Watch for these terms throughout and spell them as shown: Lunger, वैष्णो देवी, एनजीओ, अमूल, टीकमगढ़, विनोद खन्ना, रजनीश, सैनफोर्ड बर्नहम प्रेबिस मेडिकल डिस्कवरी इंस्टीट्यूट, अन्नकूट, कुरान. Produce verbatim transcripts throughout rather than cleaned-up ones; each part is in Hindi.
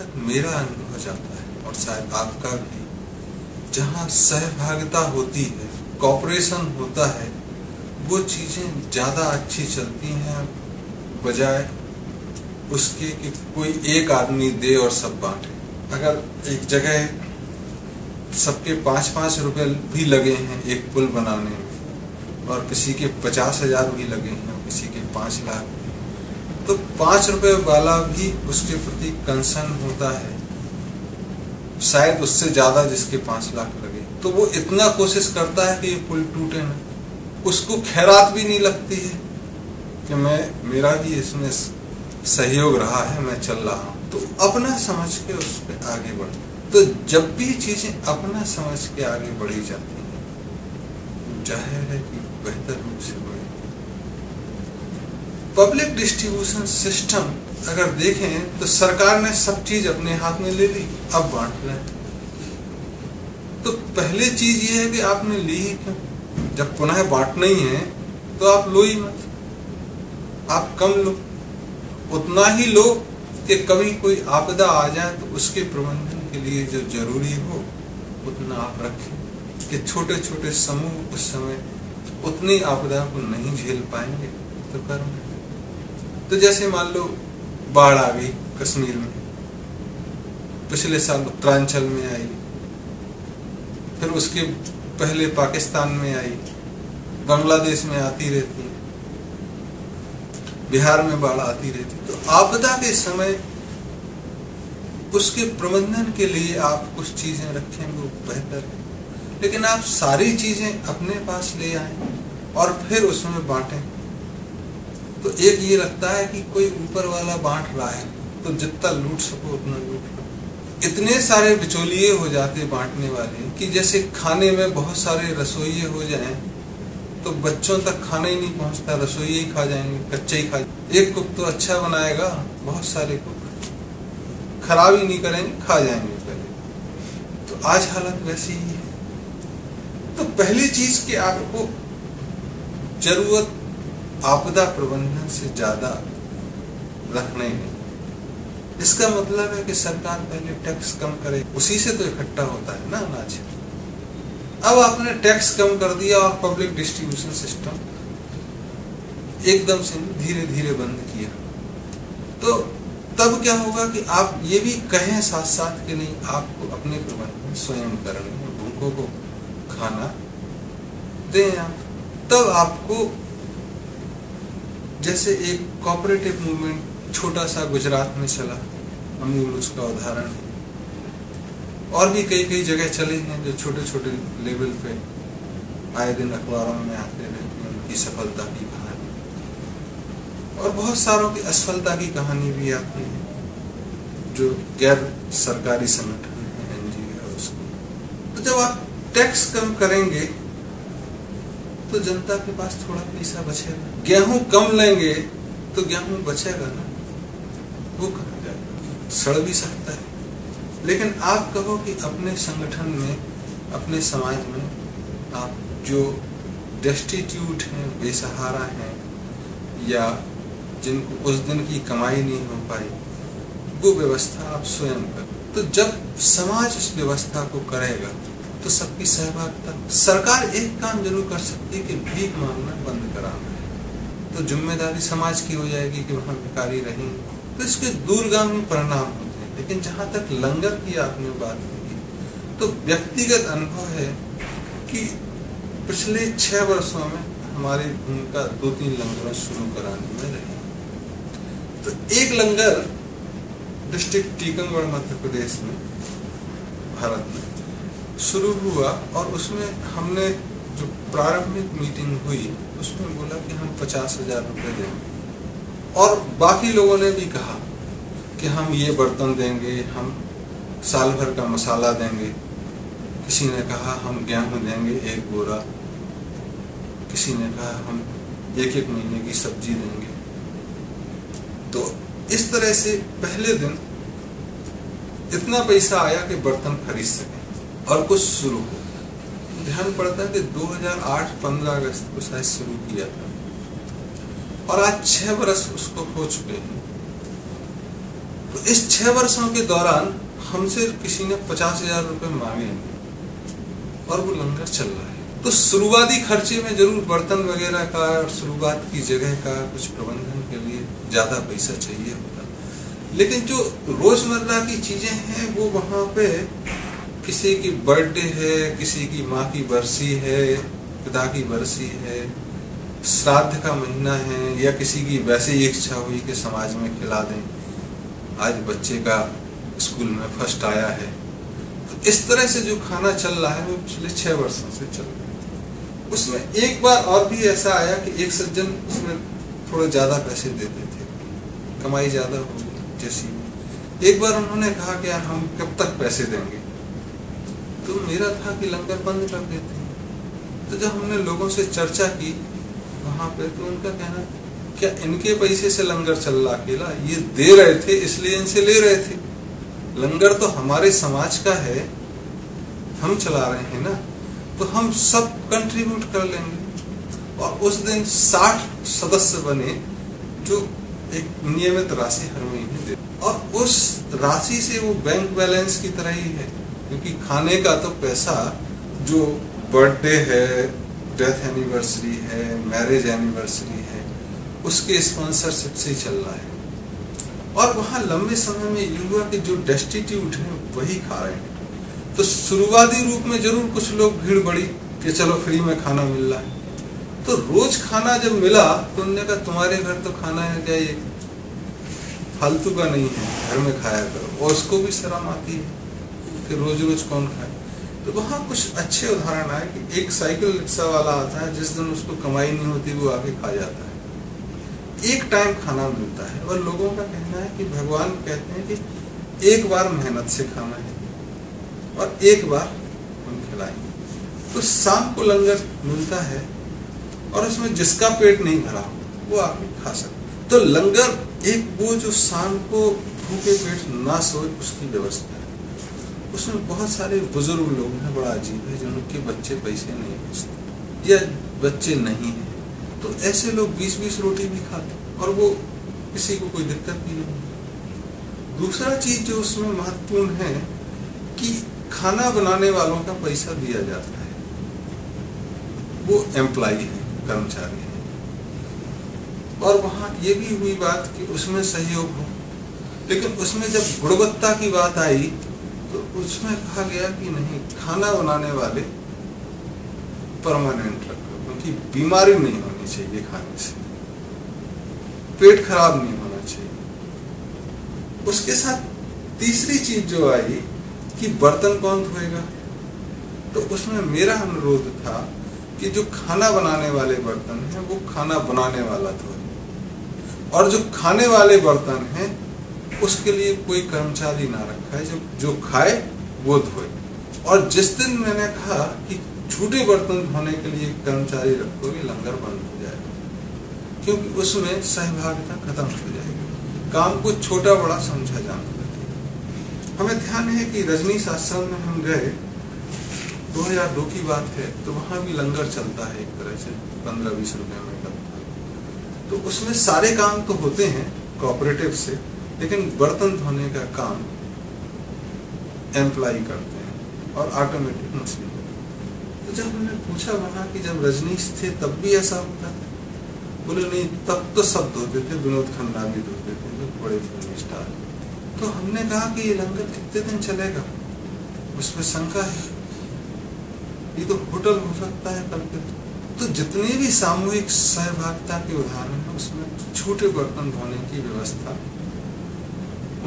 तक मेरा अनुभव जाता है और शायद आपका भी। जहाँ सहभागिता होती है, कॉपरेशन होता है, वो चीजें ज्यादा अच्छी चलती हैं बजाय उसके कि कोई एक आदमी दे और सब बांटे। अगर एक जगह सबके पाँच पाँच रुपए भी लगे हैं एक पुल बनाने में और किसी के पचास हजार भी लगे हैं, किसी के पाँच लाख तो पाँच रुपए वाला भी उसके प्रति कंसर्न होता है, शायद उससे ज़्यादा जिसके पाँच लाख लगे, तो वो इतना कोशिश करता है कि ये पुल टूटे ना। उसको खैरात भी नहीं लगती है कि मैं मेरा भी इसमें सहयोग रहा है, मैं चल रहा हूँ, तो अपना समझ के उस पर आगे बढ़। तो जब भी चीज़ें अपना समझ के आगे बढ़ी जाती हैं, जाहिर है कि बेहतर रूप से बढ़े। पब्लिक डिस्ट्रीब्यूशन सिस्टम अगर देखें तो सरकार ने सब चीज अपने हाथ में ले ली, अब बांटना है। तो पहली चीज ये है कि आपने ली ही क्यों? जब पुनः बांटना ही है तो आप लो ही मत, आप कम लो, उतना ही लो कि कभी कोई आपदा आ जाए तो उसके प्रबंधन के लिए जो जरूरी हो उतना आप रखें कि छोटे छोटे समूह उस समय उतनी आपदा को नहीं झेल पाएंगे तो करें। तो जैसे मान लो बाढ़ आ गई कश्मीर में, पिछले साल उत्तरांचल में आई, फिर उसके पहले पाकिस्तान में आई, बांग्लादेश में आती रहती है, बिहार में बाढ़ आती रहती है। तो आपदा के समय उसके प्रबंधन के लिए आप कुछ चीजें रखें वो बेहतर है, लेकिन आप सारी चीजें अपने पास ले आए और फिर उसमें बांटें। तो एक ये लगता है कि कोई ऊपर वाला बांट रहा है तो जितना लूट सको उतना लूट। इतने सारे बिचौलिए हो जाते बांटने वाले कि जैसे खाने में बहुत सारे रसोइये हो जाएं तो बच्चों तक खाना ही नहीं पहुंचता, रसोइये ही खा जाएंगे, कच्चे ही खा जाएंगे। एक कुक तो अच्छा बनाएगा, बहुत सारे कुक खराब ही नहीं करेंगे, खा जाएंगे पहले। तो आज हालत वैसी ही है। तो पहली चीज कि आपको जरूरत आपदा प्रबंधन से ज्यादा रखने में, इसका मतलब है कि सरकार पहले टैक्स कम करे, उसी से तो इकट्ठा होता है ना अनाज। अब आपने टैक्स कम कर दिया और पब्लिक डिस्ट्रीब्यूशन सिस्टम एकदम से धीरे धीरे बंद किया, तो तब क्या होगा कि आप ये भी कहें साथ साथ कि नहीं, आपको अपने प्रबंधन स्वयं करने हैं, भूखों को खाना दें आप। तब आपको जैसे एक कॉपरेटिव मूवमेंट छोटा सा गुजरात में चला, अमूल उसका उदाहरण है, और भी कई कई जगह चले हैं जो छोटे छोटे लेवल पे आए दिन अखबारों में आते रहते हैं, उनकी सफलता की कहानी, और बहुत सारों की असफलता की कहानी भी आती है जो गैर सरकारी संगठन है, एनजीओ। तो जब आप टैक्स कम करेंगे तो जनता के पास थोड़ा पैसा बचेगा। गेहूं कम लेंगे तो गेहूं बचेगा ना, वो कहा जाएगा, सड़ भी सकता है, लेकिन आप कहो कि अपने संगठन में, अपने समाज में आप जो डेस्टिट्यूट हैं, बेसहारा हैं, या जिनको उस दिन की कमाई नहीं हो पाई, वो व्यवस्था आप स्वयं करें। तो जब समाज उस व्यवस्था को करेगा तो सबकी सहभागिता। सरकार एक काम जरूर कर सकती है कि भीख मांगना बंद कराना है, तो जिम्मेदारी समाज की हो जाएगी कि वहाँ भिखारी रहेंगे, तो इसके दूरगामी परिणाम होते हैं। लेकिन जहाँ तक लंगर की आपने बात की, तो व्यक्तिगत अनुभव है कि पिछले छह वर्षों में हमारी भूमिका दो तीन लंगर शुरू कराने में रही। तो एक लंगर डिस्ट्रिक्ट टीकमगढ़ मध्य प्रदेश में, भारत में शुरू हुआ, और उसमें हमने जो प्रारंभिक मीटिंग हुई उसमें बोला कि हम पचास हजार रुपये देंगे, और बाकी लोगों ने भी कहा कि हम ये बर्तन देंगे, हम साल भर का मसाला देंगे, किसी ने कहा हम गेहूँ देंगे एक बोरा, किसी ने कहा हम एक एक महीने की सब्जी देंगे। तो इस तरह से पहले दिन इतना पैसा आया कि बर्तन खरीद सके और कुछ शुरू हो। ध्यान पड़ता है कि दो हज़ार आठ पंद्रह अगस्त को शायद शुरू किया था और आज छह वर्ष उसको हो चुके हैं। तो इस छह वर्षों के दौरान हमसे किसी ने पचास हजार रुपए मांगे और वो लंगर चल रहा है। तो शुरुआती खर्चे में जरूर बर्तन वगैरह का और शुरुआत की जगह का कुछ प्रबंधन के लिए ज्यादा पैसा चाहिए होता, लेकिन जो रोजमर्रा की चीजें हैं वो वहां पे किसी की बर्थडे है, किसी की माँ की बरसी है, पिता की बरसी है, श्राद्ध का महीना है, या किसी की वैसे ही इच्छा हुई कि समाज में खिला दें, आज बच्चे का स्कूल में फर्स्ट आया है। तो इस तरह से जो खाना चल रहा है वो पिछले छह वर्षों से चल रहा है। उसमें एक बार और भी ऐसा आया कि एक सज्जन उसमें थोड़े ज्यादा पैसे देते थे, कमाई ज्यादा हो जैसी। एक बार उन्होंने कहा कि यार हम कब तक पैसे देंगे, तो मेरा था कि लंगर बंद कर देते हैं। तो जब हमने लोगों से चर्चा की वहां पे, तो उनका कहना क्या इनके पैसे से लंगर चल रहा अकेला, ये दे रहे थे इसलिए इनसे ले रहे थे, लंगर तो हमारे समाज का है, हम चला रहे हैं ना, तो हम सब कंट्रीब्यूट कर लेंगे। और उस दिन साठ सदस्य बने जो एक नियमित राशि हर महीने देते, और उस राशि से वो बैंक बैलेंस की तरह ही है, क्योंकि खाने का तो पैसा जो बर्थडे है, डेथ एनिवर्सरी है, मैरिज एनिवर्सरी है, उसके स्पॉन्सरशिप से चल रहा है। और वहाँ लंबे समय में ये हुआ कि जो डेस्टिट्यूट हैं वही खा रहे हैं। तो शुरुआती रूप में जरूर कुछ लोग भीड़ बढ़ी कि चलो फ्री में खाना मिल रहा है। तो रोज खाना जब मिला तो उन्होंने कहा तुम्हारे घर तो खाना है क्या, ये फालतू का नहीं है, घर में खाया करो। और उसको भी शर्म आती है कि रोज रोज कौन खाए। तो वहाँ कुछ अच्छे उदाहरण आए कि एक साइकिल रिक्शा वाला आता है, जिस दिन उसको कमाई नहीं होती वो आके खा जाता है, एक टाइम खाना मिलता है। और लोगों का कहना है कि भगवान कहते हैं कि एक बार मेहनत से खाना है और एक बार हम खिलाएंगे। तो शाम को लंगर मिलता है और उसमें जिसका पेट नहीं भरा वो आके खा सकता। तो लंगर एक वो जो शाम को भूखे पेट ना सोए उसकी व्यवस्था है। उसमें बहुत सारे बुजुर्ग लोग हैं, बड़ा अजीब है, जिनके बच्चे पैसे नहीं भेजते या बच्चे नहीं हैं, तो ऐसे लोग बीस बीस रोटी भी खाते और वो किसी को कोई दिक्कत भी नहीं। दूसरा चीज जो उसमें महत्वपूर्ण है कि खाना बनाने वालों का पैसा दिया जाता है, वो एम्प्लॉई है, कर्मचारी है। और वहाँ ये भी हुई बात कि उसमें सहयोग हो, लेकिन उसमें जब गुणवत्ता की बात आई तो उसमें कहा गया कि नहीं, खाना बनाने वाले परमानेंट रखो, उनकी बीमारी नहीं होनी चाहिए, खाने से पेट खराब नहीं होना चाहिए। उसके साथ तीसरी चीज जो आई कि बर्तन कौन धोएगा, तो उसमें मेरा अनुरोध था कि जो खाना बनाने वाले बर्तन हैं वो खाना बनाने वाला धोए, और जो खाने वाले बर्तन हैं उसके लिए कोई कर्मचारी ना रखा है, जो जो खाए वो धोए। और जिस दिन मैंने कहा कि छोटे बर्तन धोने के लिए कर्मचारी रखोगे लंगर बंद हो जाएगा, क्योंकि उसमें सहभागिता खत्म हो जाएगी, काम को छोटा बड़ा समझा जाना लगेगा। हमें ध्यान है कि रजनीश आश्रम में हम गए, दो हजार दो की बात है, तो वहाँ भी लंगर चलता है एक तरह से, पंद्रह बीस रुपये में करता। तो उसमें सारे काम तो होते हैं कोऑपरेटिव से, लेकिन बर्तन धोने का काम एम्प्लॉय करते हैं और ऑटोमेटिक मशीन। तो जब हमने पूछा वहाँ कि जब रजनीश थे तब भी ऐसा होता था, बोले नहीं तब तो सब धोते थे, विनोद खन्ना भी धोते थे, जो बड़े फिल्म स्टार। तो हमने कहा कि ये लंगर कितने दिन चलेगा, उसमें शंका है, ये तो होटल हो सकता है कल के। तो जितनी भी सामूहिक सहभागिता के उदाहरण है उसमें छोटे बर्तन धोने की व्यवस्था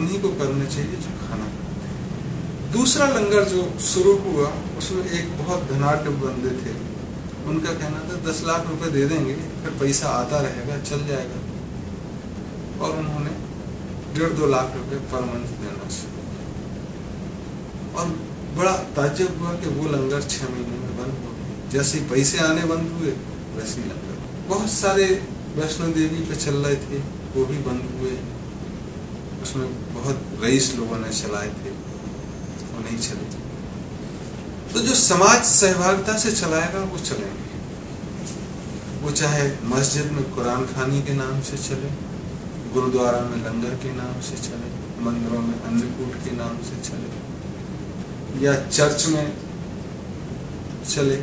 उन्हीं को करनी चाहिए जो खाना। दूसरा लंगर जो शुरू हुआ उसमें एक बहुत धनाढ्य बंदे थे, उनका कहना था दस लाख रुपए दे देंगे, फिर पैसा आता रहेगा, चल जाएगा। और उन्होंने डेढ़ दो लाख रुपए पर मंथ देना शुरू किया, और बड़ा ताज्जुब हुआ कि वो लंगर छह महीने में बंद हो गया। जैसे पैसे आने बंद हुए वैसे ही लंगर। बहुत सारे वैष्णो देवी पे चल रहे थे, वो भी बंद हुए, उसमें बहुत रईस लोगों ने चलाए थे, नहीं चले। तो जो समाज सहभागिता से चलाएगा वो चलेंगे, वो चाहे मस्जिद में कुरान खानी के नाम से चले, गुरुद्वारा में लंगर के नाम से चले, लंगरों में अन्नकूट के नाम से चले या चर्च में चले,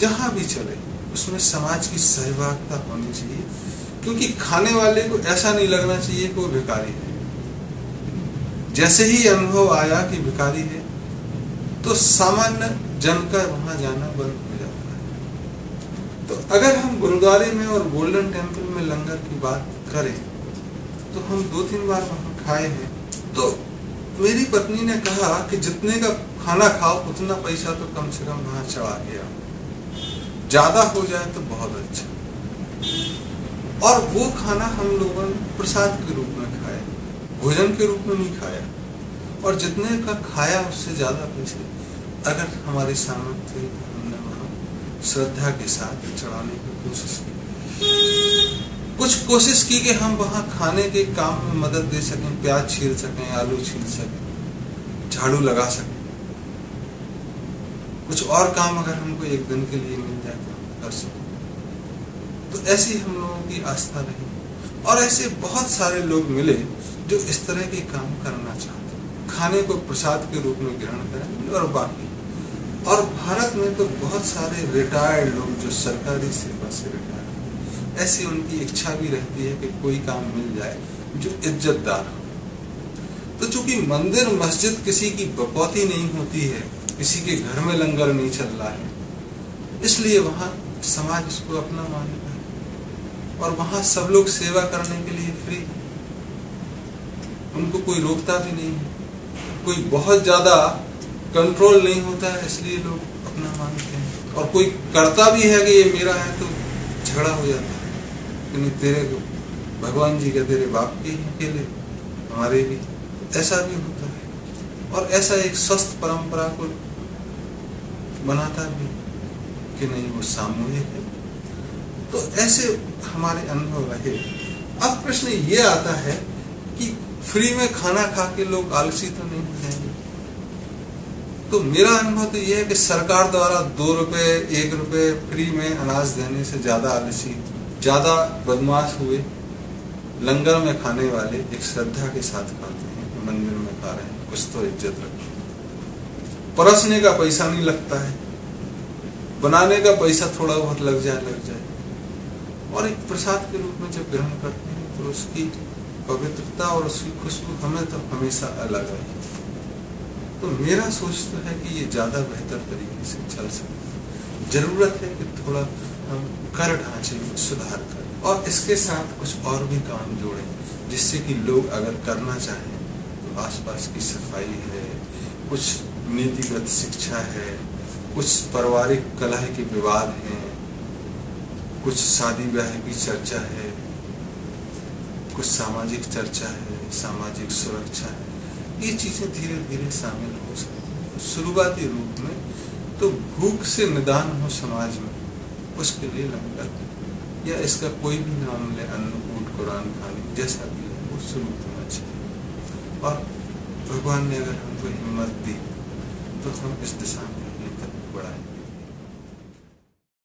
जहां भी चले उसमें समाज की सहभागिता होनी चाहिए, क्योंकि खाने वाले को ऐसा नहीं लगना चाहिए कि वो भिखारी है। जैसे ही अनुभव आया कि भिखारी है तो सामान्य जन का वहां जाना बंद हो जाता है। तो अगर हम गुरुद्वारे में और गोल्डन टेम्पल में लंगर की बात करें तो हम दो तीन बार वहां खाए हैं, तो मेरी पत्नी ने कहा कि जितने का खाना खाओ उतना पैसा तो कम से कम वहां चढ़ा गया, ज्यादा हो जाए तो बहुत अच्छा। और वो खाना हम लोगों ने प्रसाद के रूप में खाया, भोजन के रूप में नहीं खाया, और जितने का खाया उससे ज्यादा पैसे अगर हमारे सामर्थ्य हमने वहां श्रद्धा के साथ चढ़ाने की कोशिश की। कुछ कोशिश की कि हम वहां खाने के काम में मदद दे सकें, प्याज छील सकें, आलू छील सकें, झाड़ू लगा सकें, कुछ और काम अगर हमको एक दिन के लिए मिल जाए तो कर सकें। तो ऐसी हम लोगों की आस्था रही और ऐसे बहुत सारे लोग मिले जो इस तरह के काम करना चाहते हैं, खाने को प्रसाद के रूप में ग्रहण करें। और बाकी और भारत में तो बहुत सारे रिटायर्ड लोग जो सरकारी सेवा से रिटायर्ड, ऐसी उनकी इच्छा भी रहती है कि कोई काम मिल जाए जो इज्जतदार हो। तो चूंकि मंदिर मस्जिद किसी की बकौती नहीं होती है, किसी के घर में लंगर नहीं चल रहा है, इसलिए वहां समाज इसको अपना मानता है और वहां सब लोग सेवा करने के लिए फ्री, उनको कोई रोकता भी नहीं है, कोई बहुत ज्यादा कंट्रोल नहीं होता है, इसलिए लोग अपना मानते हैं। और कोई करता भी है कि ये मेरा है तो झगड़ा हो जाता है, तेरे को भगवान जी का तेरे बाप के ही के लिए हमारे भी, ऐसा भी होता है। और ऐसा एक स्वस्थ परंपरा को बनाता भी कि नहीं वो सामूहिक है। तो ऐसे हमारे अनुभव रहे। अब प्रश्न ये आता है कि फ्री में खाना खा के लोग आलसी तो नहीं हो जाएंगे? तो मेरा अनुभव तो यह है कि सरकार द्वारा दो रुपए एक रुपए फ्री में अनाज देने से ज्यादा आलसी, ज्यादा बदमाश हुए लंगर में खाने वाले। एक श्रद्धा के साथ खाते हैं, मंदिर में खा रहे हैं, कुछ तो इज्जत रखें। परसने का पैसा नहीं लगता है, बनाने का पैसा थोड़ा बहुत लग जाए लग जाए और एक प्रसाद के रूप में जब ग्रहण करते हैं तो उसकी पवित्रता और उसकी खुशबू हमें तो हमेशा अलग रही। तो मेरा सोच तो है कि ये ज्यादा बेहतर तरीके से चल सकता है। जरूरत है कि थोड़ा हम कर ढांचे में सुधार करें और इसके साथ कुछ और भी काम जोड़ें, जिससे कि लोग अगर करना चाहें तो आसपास की सफाई है, कुछ नीतिगत शिक्षा है, कुछ पारिवारिक कलह के विवाद हैं, कुछ शादी ब्याह की चर्चा है, कुछ सामाजिक चर्चा है, सामाजिक सुरक्षा है, ये चीजें धीरे धीरे शामिल हो सकती हैं शुरुआती रूप में। तो भूख से निदान हो समाज में, उसके लिए लंगर या इसका कोई भी नाम ले, अन्नकूट, कुरान खानी, जैसा भी है वो शुरू होना चाहिए। और भगवान ने अगर हमको हिम्मत दी तो हम इस दिशा में बढ़ाएं।